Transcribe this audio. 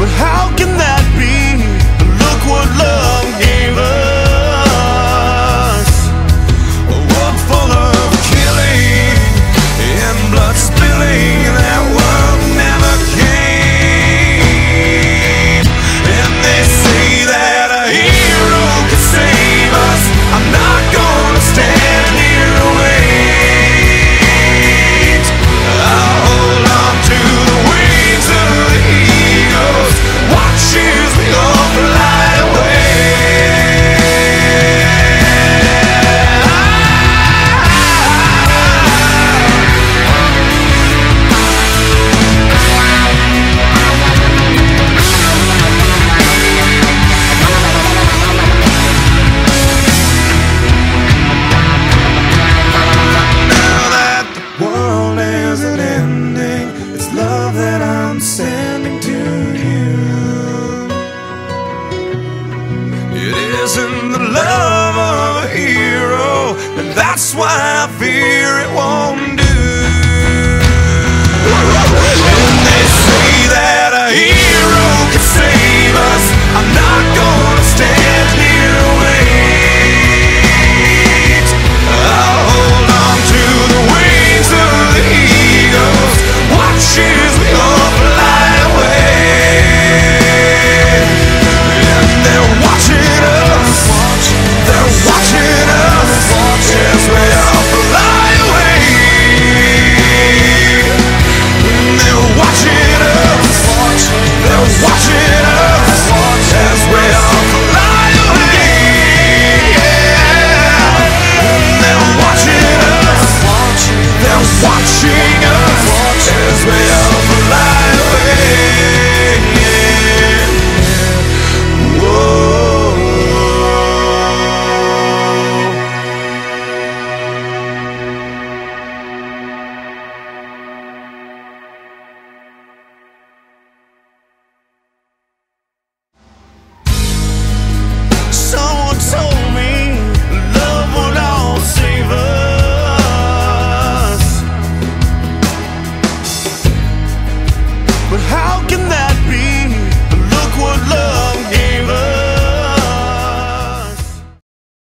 But how can that be? Look what love gave us, a world full of killing and blood spilling. That world never came. And they say that a hero could save us. I'm not gonna stand here and wait. I'll hold on to the wings of the eagles. Watches me all fly away. Now that the world isn't ending, it's love that I'm sending to you. It isn't the love of a hero, and that's why I fear it won't